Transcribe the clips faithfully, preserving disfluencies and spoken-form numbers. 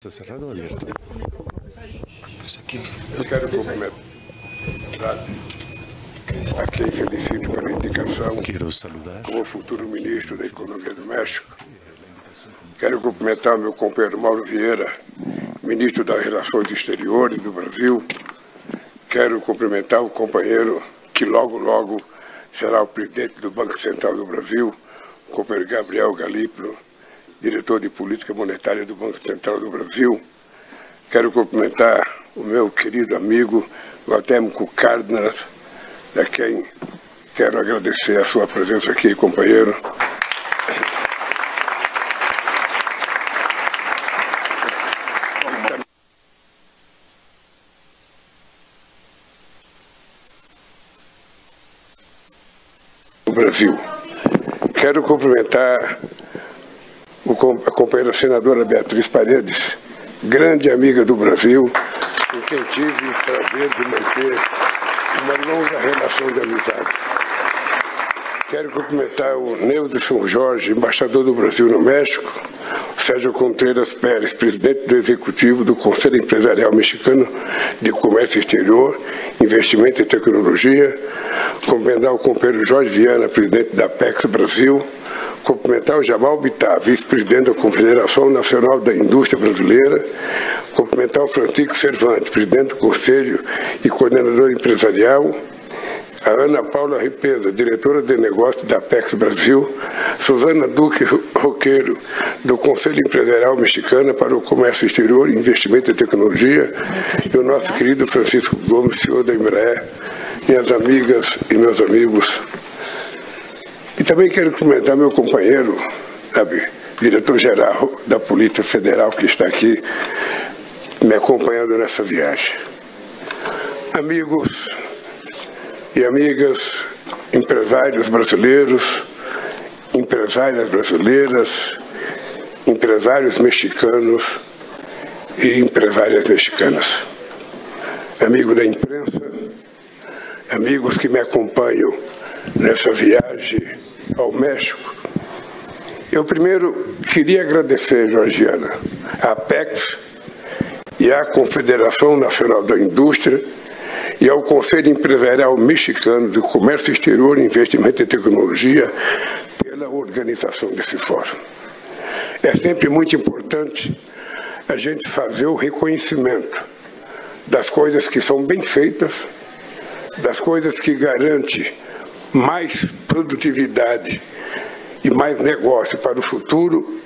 Está cerrado ou aberto? Eu quero cumprimentar a quem felicito pela indicação quero saludar como futuro ministro da Economia do México. Quero cumprimentar meu companheiro Mauro Vieira, ministro das Relações Exteriores do Brasil. Quero cumprimentar o companheiro que logo, logo será o presidente do Banco Central do Brasil, o companheiro Gabriel Galípolo, diretor de Política Monetária do Banco Central do Brasil. Quero cumprimentar o meu querido amigo Guatémico Cárdenas, a quem quero agradecer a sua presença aqui, companheiro. Do Brasil. Quero cumprimentar a companheira senadora Beatriz Paredes, grande amiga do Brasil, com quem tive o prazer de manter uma longa relação de amizade. Quero cumprimentar o Nelson de São Jorge, embaixador do Brasil no México, o Sérgio Contreras Pérez, presidente do Executivo do Conselho Empresarial Mexicano de Comércio Exterior, Investimento e Tecnologia, cumprimentar o companheiro Jorge Viana, presidente da Apex Brasil, cumprimentar o Jamal Bittar, vice-presidente da Confederação Nacional da Indústria Brasileira, cumprimentar o Francisco Cervantes, presidente do Conselho e coordenador empresarial, a Ana Paula Ripeza, diretora de negócios da Apex Brasil, Suzana Duque Roqueiro, do Conselho Empresarial Mexicano para o Comércio Exterior, Investimento e Tecnologia, e o nosso querido Francisco Gomes, senhor da Embraer, minhas amigas e meus amigos. E também quero cumprimentar meu companheiro, diretor-geral da Polícia Federal, que está aqui me acompanhando nessa viagem. Amigos e amigas, empresários brasileiros, empresárias brasileiras, empresários mexicanos e empresárias mexicanas. Amigo da imprensa, amigos que me acompanham nessa viagem ao México. Eu primeiro queria agradecer, Georgiana, a Apex e à Confederação Nacional da Indústria e ao Conselho Empresarial Mexicano de Comércio Exterior, Investimento e Tecnologia pela organização desse fórum. É sempre muito importante a gente fazer o reconhecimento das coisas que são bem feitas, das coisas que garantem mais produtividade e mais negócio para o futuro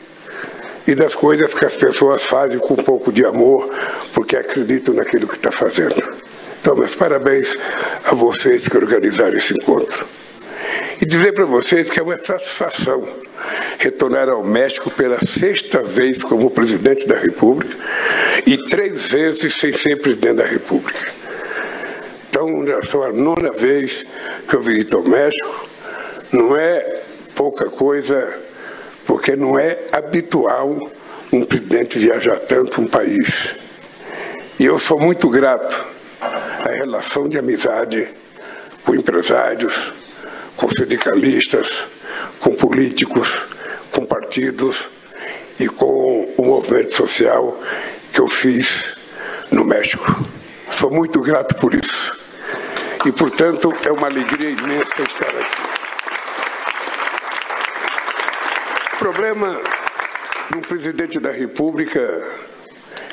e das coisas que as pessoas fazem com um pouco de amor, porque acreditam naquilo que está fazendo. Então, meus parabéns a vocês que organizaram esse encontro. E dizer para vocês que é uma satisfação retornar ao México pela sexta vez como presidente da República e três vezes sem ser presidente da República. Então, já são a nona vez que eu visito o México. Não é pouca coisa, porque não é habitual um presidente viajar tanto um país. E eu sou muito grato à relação de amizade com empresários, com sindicalistas, com políticos, com partidos e com o movimento social que eu fiz no México. Sou muito grato por isso. E, portanto, é uma alegria imensa estar aqui. O problema do presidente da República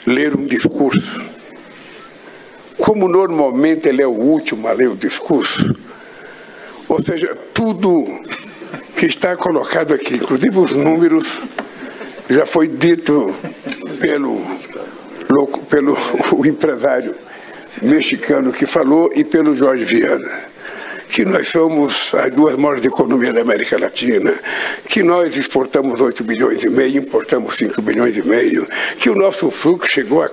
ler um discurso. Como normalmente ele é o último a ler o discurso, ou seja, tudo que está colocado aqui, inclusive os números, já foi dito pelo, pelo o empresário mexicano que falou e pelo Jorge Viana, que nós somos as duas maiores economias da América Latina, que nós exportamos oito bilhões e meio, importamos cinco bilhões e meio, que o nosso fluxo chegou a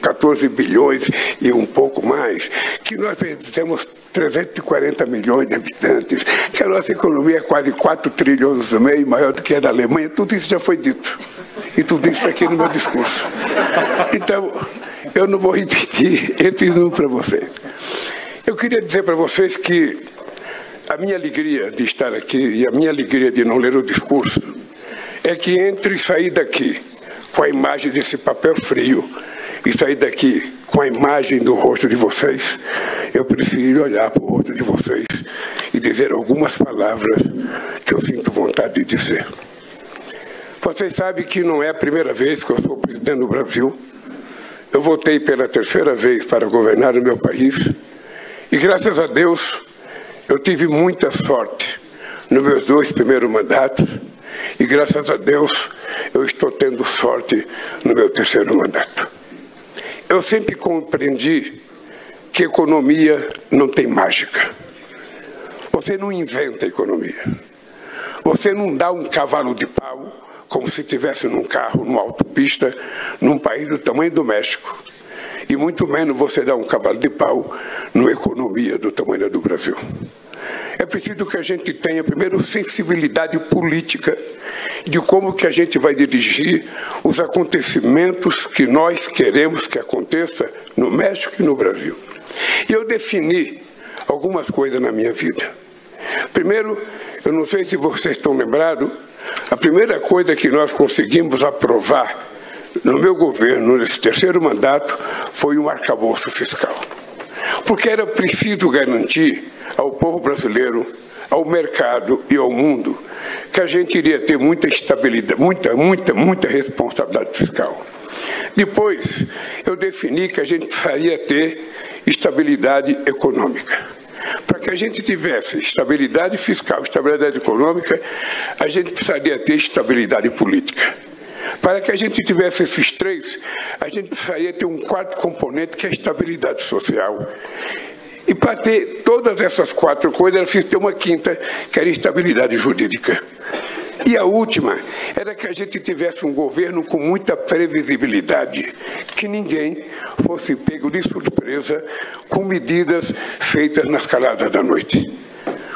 quatorze bilhões e um pouco mais, que nós temos trezentos e quarenta milhões de habitantes, que a nossa economia é quase quatro trilhões e meio, maior do que a da Alemanha. Tudo isso já foi dito. E tudo isso aqui no meu discurso. Então, eu não vou repetir esse número para vocês. Eu queria dizer para vocês que a minha alegria de estar aqui e a minha alegria de não ler o discurso é que entre e sair daqui com com a imagem desse papel frio e sair daqui com a imagem do rosto de vocês, eu prefiro olhar para o rosto de vocês e dizer algumas palavras que eu sinto vontade de dizer. Vocês sabem que não é a primeira vez que eu sou presidente do Brasil. Eu votei pela terceira vez para governar o meu país e, graças a Deus, eu tive muita sorte nos meus dois primeiros mandatos e, graças a Deus, eu estou tendo sorte no meu terceiro mandato. Eu sempre compreendi que economia não tem mágica. Você não inventa economia. Você não dá um cavalo de pau como se estivesse num carro, numa autopista, num país do tamanho do México. E muito menos você dá um cavalo de pau numa economia do tamanho do Brasil. É preciso que a gente tenha, primeiro, sensibilidade política de como que a gente vai dirigir os acontecimentos que nós queremos que aconteça no México e no Brasil. E eu defini algumas coisas na minha vida. Primeiro, eu não sei se vocês estão lembrados, a primeira coisa que nós conseguimos aprovar no meu governo, nesse terceiro mandato, foi um arcabouço fiscal. Porque era preciso garantir ao povo brasileiro, ao mercado e ao mundo, que a gente iria ter muita estabilidade, muita, muita, muita responsabilidade fiscal. Depois, eu defini que a gente precisaria ter estabilidade econômica. Para que a gente tivesse estabilidade fiscal, estabilidade econômica, a gente precisaria ter estabilidade política. Para que a gente tivesse esses três, a gente precisaria ter um quarto componente, que é a estabilidade social. E para ter todas essas quatro coisas, era preciso ter uma quinta, que era a estabilidade jurídica. E a última era que a gente tivesse um governo com muita previsibilidade, que ninguém fosse pego de surpresa com medidas feitas nas caladas da noite.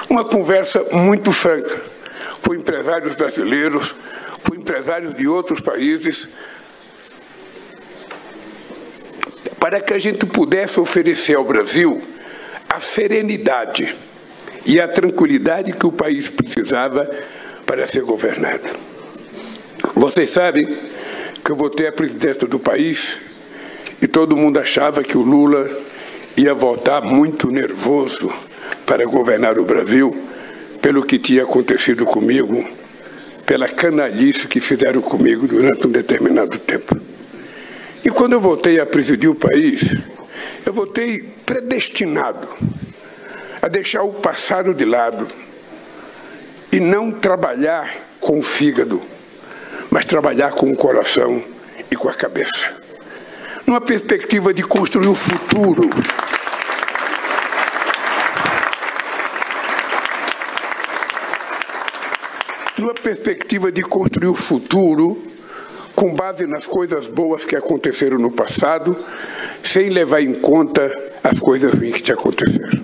Uma conversa muito franca com empresários brasileiros, com empresários de outros países, para que a gente pudesse oferecer ao Brasil a serenidade e a tranquilidade que o país precisava para ser governado. Vocês sabem que eu votei a presidência do país e todo mundo achava que o Lula ia voltar muito nervoso para governar o Brasil pelo que tinha acontecido comigo, pela canalice que fizeram comigo durante um determinado tempo. E quando eu voltei a presidir o país, eu voltei predestinado a deixar o passado de lado, e não trabalhar com o fígado, mas trabalhar com o coração e com a cabeça. Numa perspectiva de construir o futuro. Numa perspectiva de construir o futuro com base nas coisas boas que aconteceram no passado, sem levar em conta as coisas ruins que te aconteceram.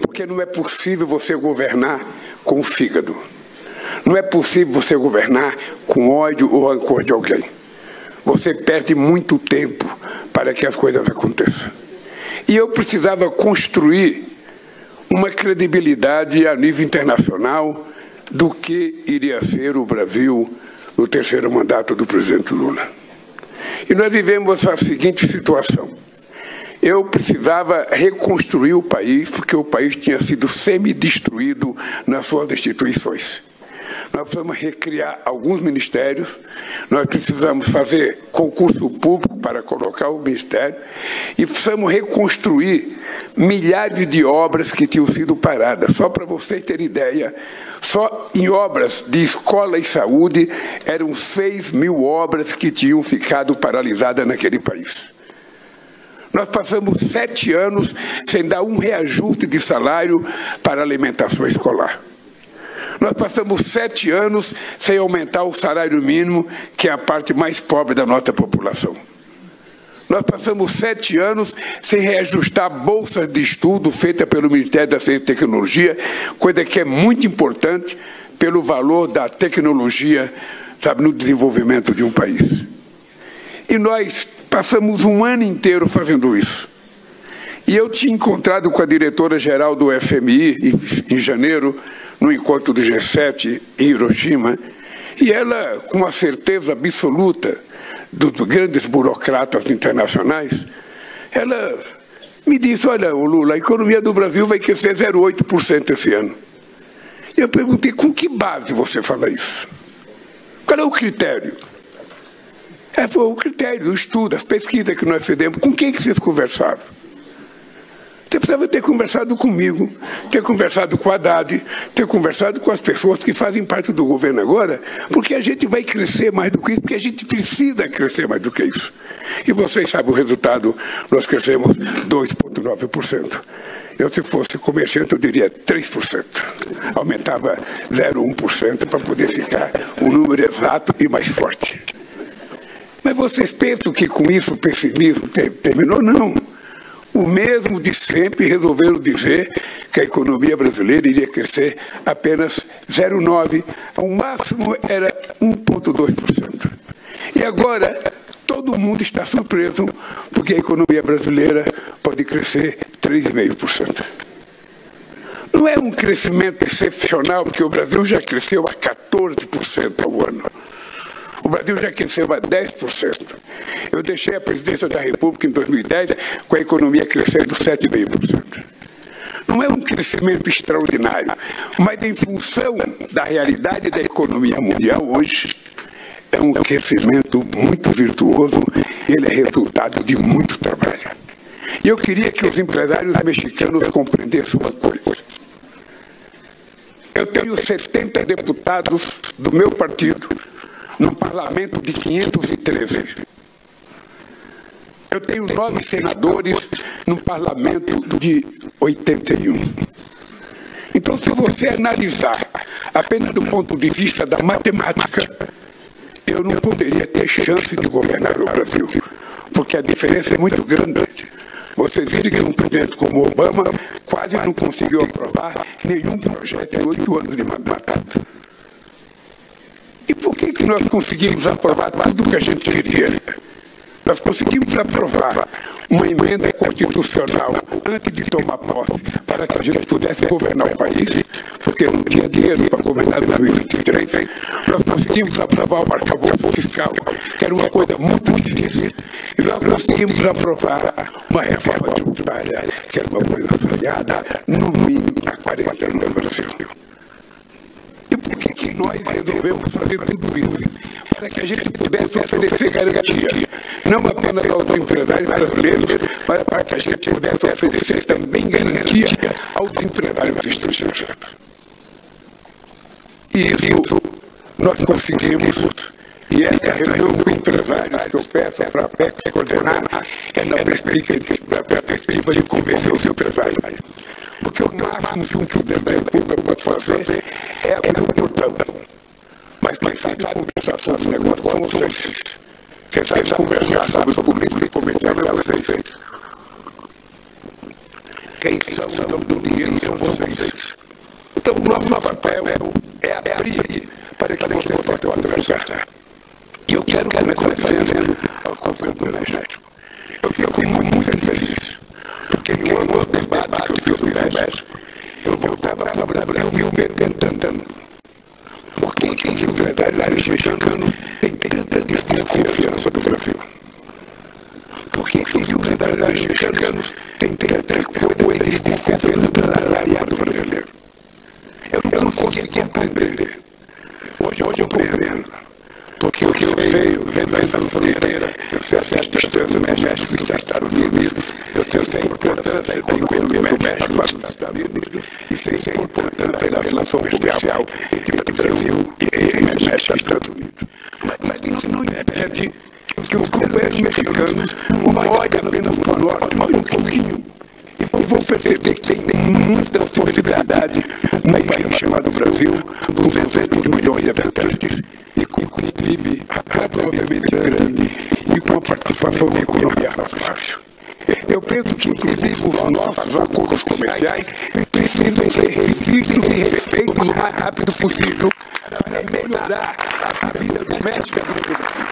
Porque não é possível você governar com o fígado. Não é possível você governar com ódio ou rancor de alguém. Você perde muito tempo para que as coisas aconteçam. E eu precisava construir uma credibilidade a nível internacional do que iria ser o Brasil no terceiro mandato do presidente Lula. E nós vivemos a seguinte situação. Eu precisava reconstruir o país, porque o país tinha sido semi-destruído nas suas instituições. Nós precisamos recriar alguns ministérios, nós precisamos fazer concurso público para colocar o ministério e precisamos reconstruir milhares de obras que tinham sido paradas. Só para vocês terem ideia, só em obras de escola e saúde eram seis mil obras que tinham ficado paralisadas naquele país. Nós passamos sete anos sem dar um reajuste de salário para alimentação escolar. Nós passamos sete anos sem aumentar o salário mínimo, que é a parte mais pobre da nossa população. Nós passamos sete anos sem reajustar bolsas de estudo feitas pelo Ministério da Ciência e Tecnologia, coisa que é muito importante pelo valor da tecnologia, sabe, no desenvolvimento de um país. E nós passamos um ano inteiro fazendo isso. E eu tinha encontrado com a diretora-geral do F M I em, em janeiro, no encontro do G sete em Hiroshima, e ela, com a certeza absoluta dos grandes burocratas internacionais, ela me disse, olha, Lula, a economia do Brasil vai crescer zero vírgula oito por cento esse ano. E eu perguntei, com que base você fala isso? Qual é o critério? É, foi o critério, o estudo, as pesquisas que nós fizemos. Com quem que vocês conversaram? Você precisava ter conversado comigo, ter conversado com a Haddad, ter conversado com as pessoas que fazem parte do governo agora, porque a gente vai crescer mais do que isso, porque a gente precisa crescer mais do que isso. E vocês sabem o resultado, nós crescemos dois vírgula nove por cento. Eu, se fosse comerciante, eu diria três por cento. Aumentava zero vírgula um por cento para poder ficar um número exato e mais forte. Mas vocês pensam que com isso o pessimismo terminou? Não. O mesmo de sempre, resolveram dizer que a economia brasileira iria crescer apenas zero vírgula nove por cento, ao máximo era um vírgula dois por cento. E agora, todo mundo está surpreso, porque a economia brasileira pode crescer três vírgula cinco por cento. Não é um crescimento excepcional, porque o Brasil já cresceu a quatorze por cento ao ano. O Brasil já cresceu a dez por cento. Eu deixei a presidência da República em dois mil e dez com a economia crescendo sete vírgula cinco por cento. Não é um crescimento extraordinário, mas em função da realidade da economia mundial hoje, é um crescimento muito virtuoso e ele é resultado de muito trabalho. E eu queria que os empresários mexicanos compreendessem uma coisa. Eu tenho setenta deputados do meu partido, no parlamento de quinhentos e treze. Eu tenho nove senadores no parlamento de oitenta e um. Então, se você analisar apenas do ponto de vista da matemática, eu não poderia ter chance de governar o Brasil, porque a diferença é muito grande. Vocês viram que um presidente como Obama quase não conseguiu aprovar nenhum projeto em oito anos de mandato. E por que que nós conseguimos aprovar tudo o que a gente queria? Nós conseguimos aprovar uma emenda constitucional antes de tomar posse para que a gente pudesse governar o país, porque não tinha dinheiro para governar em dois mil e vinte e três. Nós conseguimos aprovar o arcabouço fiscal, que era uma coisa muito difícil. E nós conseguimos aprovar uma reforma tributária, que era uma coisa falhada, no mínimo há quarenta anos no Brasil. E por que que nós resolvemos fazer tudo isso? Para que a gente pudesse oferecer garantia, não apenas aos empresários brasileiros, mas para que a gente pudesse oferecer também garantia aos empresários estrangeiros. E isso nós conseguimos. E essa reunião com empresários que eu peço para a Apex coordenar é na perspectiva de convencer os empresários. Porque o máximo que um presidente da República pode fazer é apoiar. Mas quem sabe conversar sobre o negócio com vocês, quem sabe conversar sobre o político e comercial é vocês. Quem sabe do dinheiro são vocês. Então o nosso papel é abrir para que você possa conversar. E eu quero começar dizendo aos companheiros do México, eu fico muito, muito feliz, porque no ano do debate que eu fiz no México, eu voltava para o Brasil e eu me tentando. Por que que os empresários mexicanos têm tanta desconfiança do Brasil? Por que que os empresários mexicanos têm tanta desconfiança do salariado brasileiro? Eu não consegui aprender. Hoje eu compreendo. Porque o que eu sei, eu venho da fronteira, eu sei as distâncias do México e dos Estados Unidos, eu sei a importância da economia do México para os Estados Unidos, e sei a importância da relação comercial entre o Brasil e México e Estados Unidos. Mas isso não impede que os companheiros mexicanos não olhem apenas para o norte, mas um pouquinho. E vão perceber que tem muita possibilidade num país chamado Brasil, duzentos milhões de habitantes, e com um P I B razoavelmente grande e com a participação da economia razoável. Eu penso que, inclusive, os nossos acordos comerciais precisam ser revistos e refeitos o mais rápido possível para melhorar a vida doméstica do Brasil.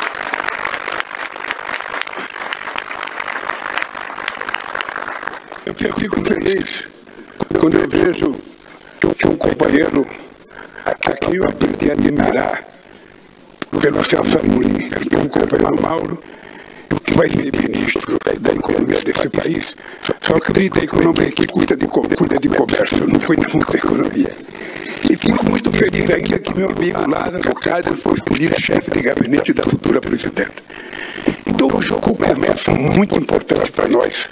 Eu fico feliz quando eu vejo que um companheiro a quem eu aprendi a admirar, o pelo Celso Amorim, pelo companheiro Mauro, que vai ser ministro da economia desse país, só acredita em economia que cuida de, cuida de comércio, não cuida muito da economia. E fico muito feliz ainda que meu amigo lá na Cocada foi escolhido chefe de gabinete da futura presidenta. Então o jogo começa muito importante para nós.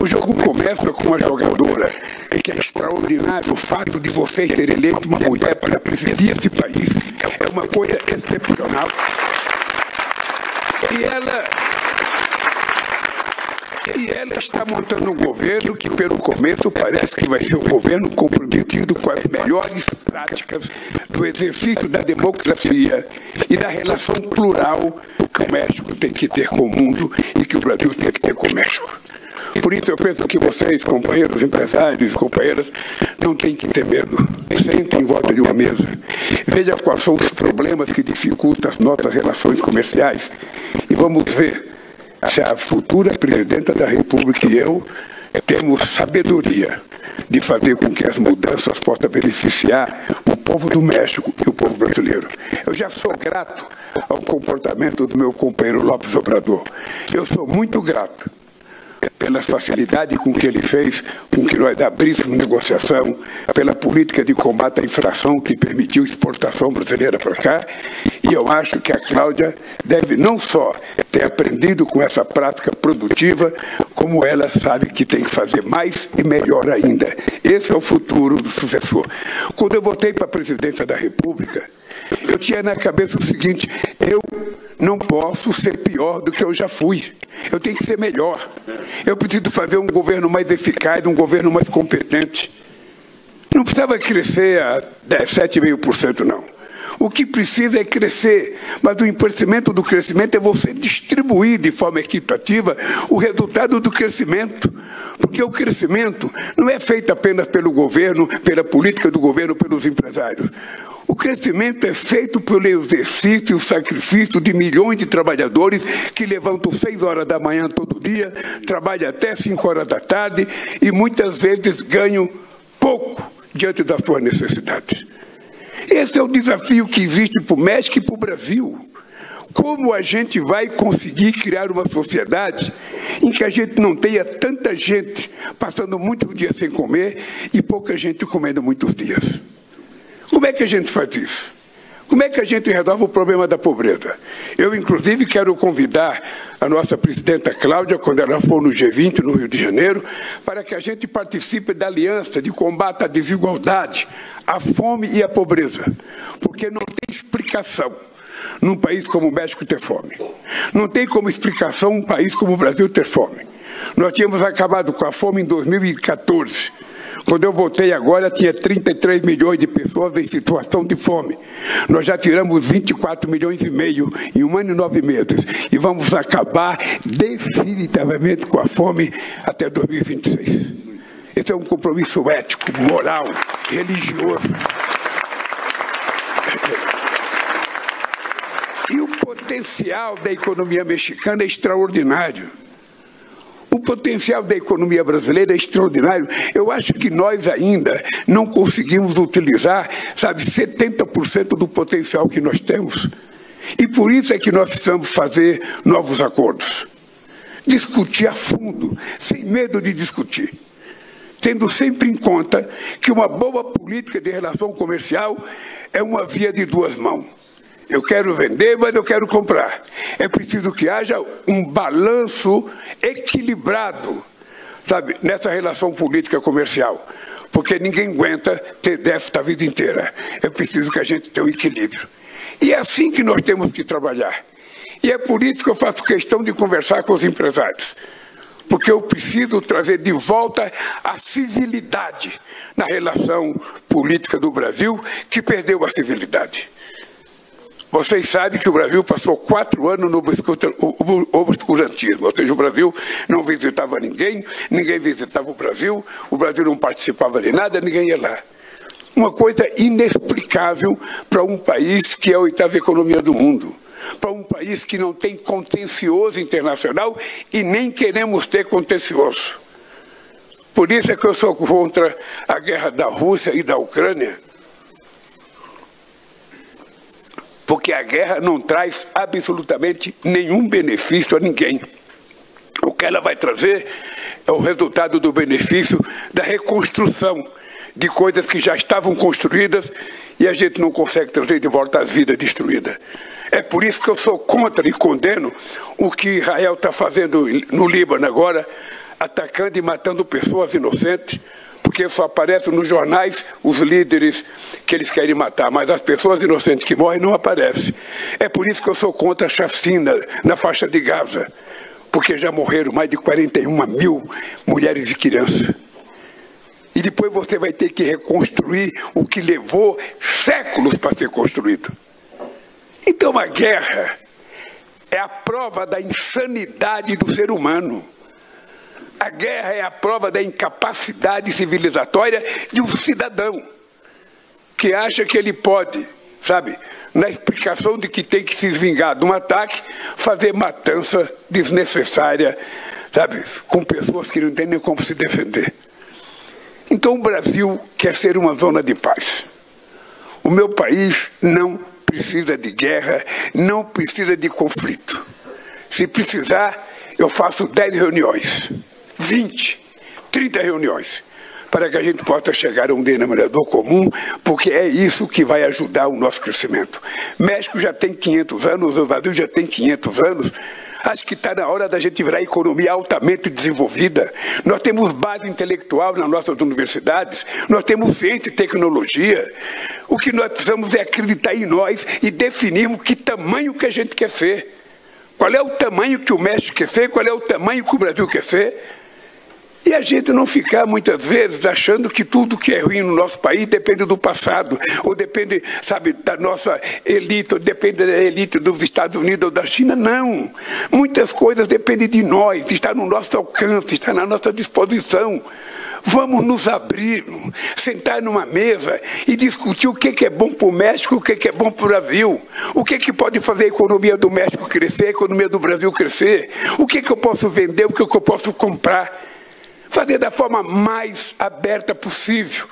O jogo começa com uma jogadora, e que é extraordinário o fato de vocês terem eleito uma mulher para presidir esse país. É uma coisa excepcional. E ela... E ela está montando um governo que, pelo começo, parece que vai ser um governo comprometido com as melhores práticas do exercício da democracia e da relação plural que o México tem que ter com o mundo e que o Brasil tem que ter com o México. Por isso eu penso que vocês, companheiros empresários, companheiras, não têm que ter medo. Sentem em volta de uma mesa. Veja quais são os problemas que dificultam as nossas relações comerciais. E vamos ver se a futura presidenta da República e eu temos sabedoria de fazer com que as mudanças possam beneficiar o povo do México e o povo brasileiro. Eu já sou grato ao comportamento do meu companheiro López Obrador. Eu sou muito grato pela facilidade com que ele fez, com que nós abríssemos negociação, pela política de combate à inflação que permitiu exportação brasileira para cá. E eu acho que a Cláudia deve não só ter aprendido com essa prática produtiva, como ela sabe que tem que fazer mais e melhor ainda. Esse é o futuro do sucessor. Quando eu voltei para a presidência da República, eu tinha na cabeça o seguinte: eu não posso ser pior do que eu já fui. Eu tenho que ser melhor. Eu preciso fazer um governo mais eficaz, um governo mais competente. Não precisava crescer a sete vírgula cinco por cento, não. O que precisa é crescer, mas o empobrecimento do crescimento é você distribuir de forma equitativa o resultado do crescimento. Porque o crescimento não é feito apenas pelo governo, pela política do governo, pelos empresários. O crescimento é feito pelo exercício e o sacrifício de milhões de trabalhadores que levantam seis horas da manhã todo dia, trabalham até cinco horas da tarde e muitas vezes ganham pouco diante das suas necessidades. Esse é o desafio que existe para o México e para o Brasil. Como a gente vai conseguir criar uma sociedade em que a gente não tenha tanta gente passando muitos dias sem comer e pouca gente comendo muitos dias? Como é que a gente faz isso? Como é que a gente resolve o problema da pobreza? Eu, inclusive, quero convidar a nossa presidenta Cláudia, quando ela for no G vinte, no Rio de Janeiro, para que a gente participe da aliança de combate à desigualdade, à fome e à pobreza. Porque não tem explicação num país como o México ter fome. Não tem como explicação um país como o Brasil ter fome. Nós tínhamos acabado com a fome em dois mil e quatorze. Quando eu voltei agora, tinha trinta e três milhões de pessoas em situação de fome. Nós já tiramos vinte e quatro milhões e meio em um ano e nove meses. E vamos acabar definitivamente com a fome até dois mil e vinte e seis. Esse é um compromisso ético, moral, religioso. E o potencial da economia mexicana é extraordinário. O potencial da economia brasileira é extraordinário. Eu acho que nós ainda não conseguimos utilizar, sabe, setenta por cento do potencial que nós temos. E por isso é que nós precisamos fazer novos acordos. Discutir a fundo, sem medo de discutir. Tendo sempre em conta que uma boa política de relação comercial é uma via de duas mãos. Eu quero vender, mas eu quero comprar. É preciso que haja um balanço equilibrado, sabe, nessa relação política comercial, porque ninguém aguenta ter déficit a vida inteira. É preciso que a gente tenha um equilíbrio. E é assim que nós temos que trabalhar. E é por isso que eu faço questão de conversar com os empresários, porque eu preciso trazer de volta a civilidade na relação política do Brasil, que perdeu a civilidade. Vocês sabem que o Brasil passou quatro anos no obscurantismo, ou seja, o Brasil não visitava ninguém, ninguém visitava o Brasil, o Brasil não participava de nada, ninguém ia lá. Uma coisa inexplicável para um país que é a oitava economia do mundo, para um país que não tem contencioso internacional e nem queremos ter contencioso. Por isso é que eu sou contra a guerra da Rússia e da Ucrânia, porque a guerra não traz absolutamente nenhum benefício a ninguém. O que ela vai trazer é o resultado do benefício da reconstrução de coisas que já estavam construídas e a gente não consegue trazer de volta as vidas destruídas. É por isso que eu sou contra e condeno o que Israel está fazendo no Líbano agora, atacando e matando pessoas inocentes, porque só aparecem nos jornais os líderes que eles querem matar, mas as pessoas inocentes que morrem não aparecem. É por isso que eu sou contra a chacina na faixa de Gaza, porque já morreram mais de quarenta e uma mil mulheres e crianças. E depois você vai ter que reconstruir o que levou séculos para ser construído. Então a guerra é a prova da insanidade do ser humano. A guerra é a prova da incapacidade civilizatória de um cidadão que acha que ele pode, sabe, na explicação de que tem que se vingar de um ataque, fazer matança desnecessária, sabe, com pessoas que não têm nem como se defender. Então o Brasil quer ser uma zona de paz. O meu país não precisa de guerra, não precisa de conflito. Se precisar, eu faço dez reuniões, vinte, trinta reuniões, para que a gente possa chegar a um denominador comum, porque é isso que vai ajudar o nosso crescimento. México já tem quinhentos anos, o Brasil já tem quinhentos anos. Acho que está na hora da gente virar economia altamente desenvolvida. Nós temos base intelectual nas nossas universidades, nós temos ciência e tecnologia. O que nós precisamos é acreditar em nós e definirmos que tamanho que a gente quer ser. Qual é o tamanho que o México quer ser? Qual é o tamanho que o Brasil quer ser? E a gente não ficar, muitas vezes, achando que tudo que é ruim no nosso país depende do passado, ou depende, sabe, da nossa elite, ou depende da elite dos Estados Unidos ou da China. Não. Muitas coisas dependem de nós, está no nosso alcance, está na nossa disposição. Vamos nos abrir, sentar numa mesa e discutir o que é bom para o México, o que é bom para o Brasil. O que é que pode fazer a economia do México crescer, a economia do Brasil crescer. O que é que eu posso vender, o que é que eu posso comprar. Fazer da forma mais aberta possível,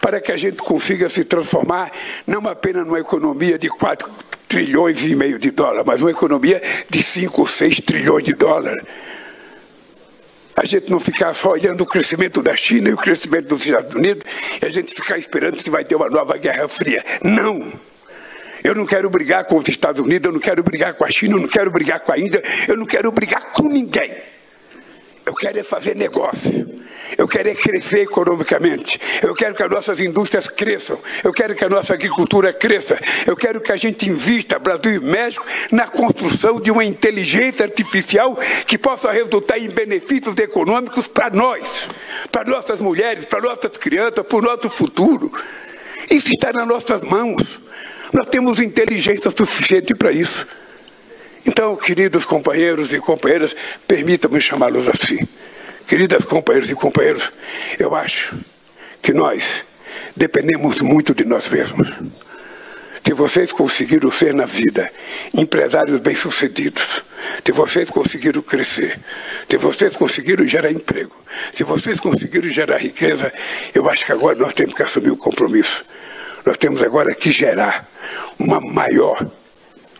para que a gente consiga se transformar não apenas numa economia de quatro trilhões e meio de dólar, mas uma economia de cinco ou seis trilhões de dólar. A gente não ficar só olhando o crescimento da China e o crescimento dos Estados Unidos, e a gente ficar esperando se vai ter uma nova Guerra Fria. Não! Eu não quero brigar com os Estados Unidos, eu não quero brigar com a China, eu não quero brigar com a Índia, eu não quero brigar com ninguém. Eu quero é fazer negócio, eu quero é crescer economicamente, eu quero que as nossas indústrias cresçam, eu quero que a nossa agricultura cresça, eu quero que a gente invista, Brasil e México, na construção de uma inteligência artificial que possa resultar em benefícios econômicos para nós, para nossas mulheres, para nossas crianças, para o nosso futuro. Isso está nas nossas mãos, nós temos inteligência suficiente para isso. Então, queridos companheiros e companheiras, permitam-me chamá-los assim. Queridas companheiras e companheiros, eu acho que nós dependemos muito de nós mesmos. Se vocês conseguiram ser na vida empresários bem-sucedidos, se vocês conseguiram crescer, se vocês conseguiram gerar emprego, se vocês conseguiram gerar riqueza, eu acho que agora nós temos que assumir o compromisso. Nós temos agora que gerar uma maior,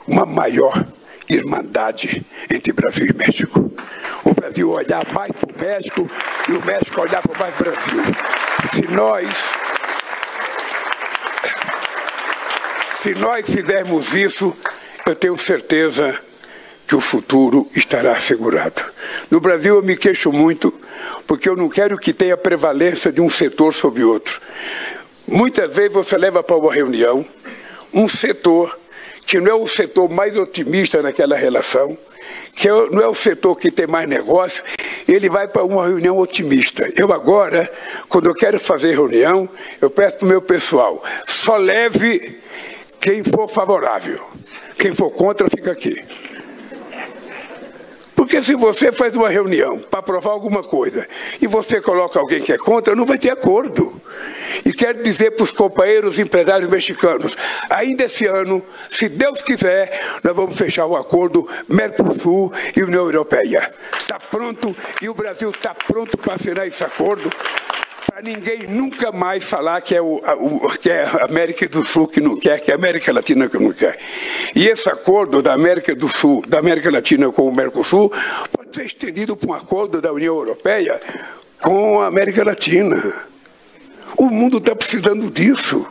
uma maior... irmandade entre Brasil e México. O Brasil olhar mais para o México e o México olhar para mais para o Brasil. Se nós, se nós fizermos isso, eu tenho certeza que o futuro estará assegurado. No Brasil eu me queixo muito, porque eu não quero que tenha prevalência de um setor sobre outro. Muitas vezes você leva para uma reunião um setor que não é o setor mais otimista naquela relação, que não é o setor que tem mais negócio, ele vai para uma reunião otimista. Eu agora, quando eu quero fazer reunião, eu peço para o meu pessoal, só leve quem for favorável, quem for contra fica aqui. Porque se você faz uma reunião para aprovar alguma coisa e você coloca alguém que é contra, não vai ter acordo. E quero dizer para os companheiros empresários mexicanos, ainda esse ano, se Deus quiser, nós vamos fechar o acordo Mercosul e União Europeia. Está pronto e o Brasil está pronto para assinar esse acordo. para ninguém nunca mais falar que é, o, o, que é a América do Sul que não quer, que é a América Latina que não quer. E esse acordo da América do Sul, da América Latina com o Mercosul, pode ser estendido para um acordo da União Europeia com a América Latina. O mundo está precisando disso.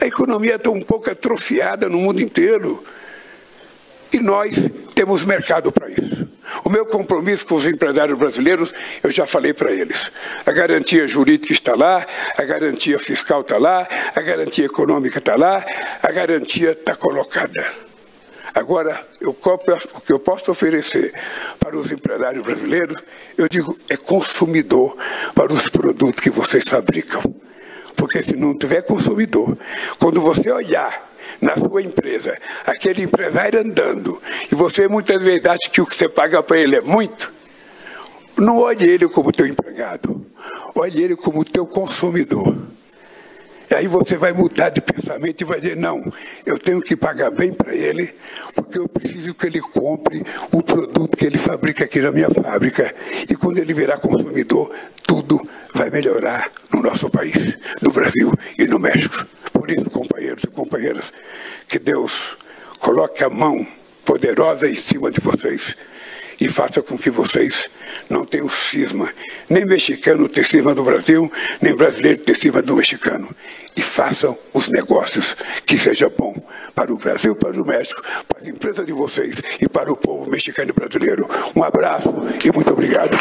A economia está um pouco atrofiada no mundo inteiro. E nós temos mercado para isso. O meu compromisso com os empresários brasileiros, eu já falei para eles. A garantia jurídica está lá, a garantia fiscal está lá, a garantia econômica está lá, a garantia está colocada. Agora, eu, o que eu posso oferecer para os empresários brasileiros, eu digo, é consumidor para os produtos que vocês fabricam. Porque se não tiver consumidor, quando você olhar na sua empresa, aquele empresário andando, e você muitas vezes acha que o que você paga para ele é muito, não olhe ele como teu empregado, olhe ele como teu consumidor. E aí você vai mudar de pensamento e vai dizer, não, eu tenho que pagar bem para ele, porque eu preciso que ele compre o produto que ele fabrica aqui na minha fábrica. E quando ele virar consumidor, tudo vai melhorar no nosso país, no Brasil e no México. Por isso, companheiros e companheiras, que Deus coloque a mão poderosa em cima de vocês e faça com que vocês não tenham cisma, nem mexicano ter cisma do Brasil, nem brasileiro ter cisma do mexicano. E façam os negócios que seja bom para o Brasil, para o México, para a empresa de vocês e para o povo mexicano e brasileiro. Um abraço e muito obrigado.